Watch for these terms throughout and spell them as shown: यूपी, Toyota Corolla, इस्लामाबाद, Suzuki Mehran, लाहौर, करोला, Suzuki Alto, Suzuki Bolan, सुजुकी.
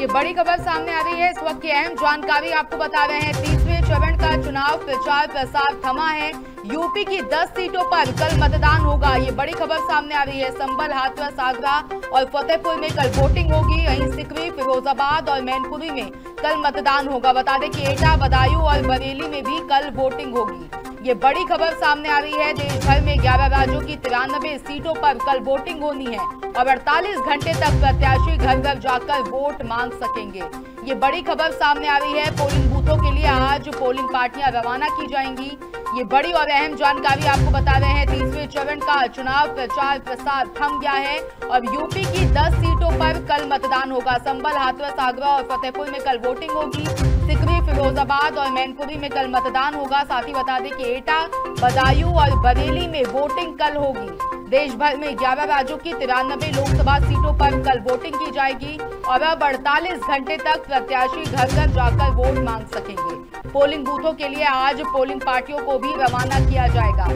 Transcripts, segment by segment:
ये बड़ी खबर सामने आ रही है। इस वक्त की अहम जानकारी आपको बता रहे हैं। 30वें चरण का चुनाव प्रचार प्रसार थमा है। यूपी की 10 सीटों पर कल मतदान होगा, ये बड़ी खबर सामने आ रही है। संभल, हाथरस, आगरा और फतेहपुर में कल वोटिंग होगी। यहीं सिकरी, फिरोजाबाद और मैनपुरी में कल मतदान होगा। बता दें कि एटा, बदायूं और बरेली में भी कल वोटिंग होगी, ये बड़ी खबर सामने आ रही है। देश भर में 11 राज्यों की 93 सीटों पर कल वोटिंग होनी है और 48 घंटे तक प्रत्याशी घर घर जाकर वोट मांग सकेंगे, ये बड़ी खबर सामने आ रही है। पोलिंग बूथों के लिए आज पोलिंग पार्टियां रवाना की जाएंगी, ये बड़ी और अहम जानकारी आपको बता रहे हैं। 30वें चरण का चुनाव प्रचार प्रसार थम गया है और यूपी की 10 सीटों पर कल मतदान होगा। संभल, हाथरस, आगरा और फतेहपुर में कल वोटिंग होगी। सिकरी, फिरोजाबाद और मैनपुरी में कल मतदान होगा। साथ ही बता दें कि एटा, बदायूं और बरेली में वोटिंग कल होगी। देश भर में 11 राज्यों की 93 लोकसभा सीटों पर कल वोटिंग की जाएगी और अब 48 घंटे तक प्रत्याशी घर घर जाकर वोट मांग सकेंगे। पोलिंग बूथों के लिए आज पोलिंग पार्टियों को भी रवाना किया जाएगा,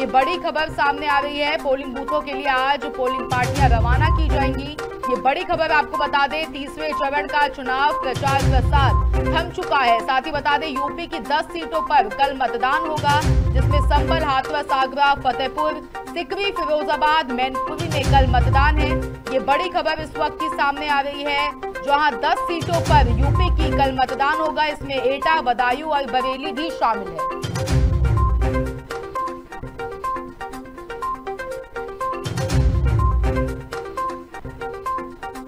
ये बड़ी खबर सामने आ रही है। पोलिंग बूथों के लिए आज पोलिंग पार्टियां रवाना की जाएंगी, ये बड़ी खबर आपको बता दें। 30वें चरण का चुनाव प्रचार प्रसार थम चुका है। साथ ही बता दें यूपी की 10 सीटों पर कल मतदान होगा, जिसमें संभल, हाथरस, आगरा, फतेहपुर, सिकरी, फिरोजाबाद, मैनपुरी में कल मतदान है, ये बड़ी खबर इस वक्त की सामने आ रही है। जहां 10 सीटों पर यूपी की कल मतदान होगा, इसमें एटा, बदायूं और बरेली भी शामिल है।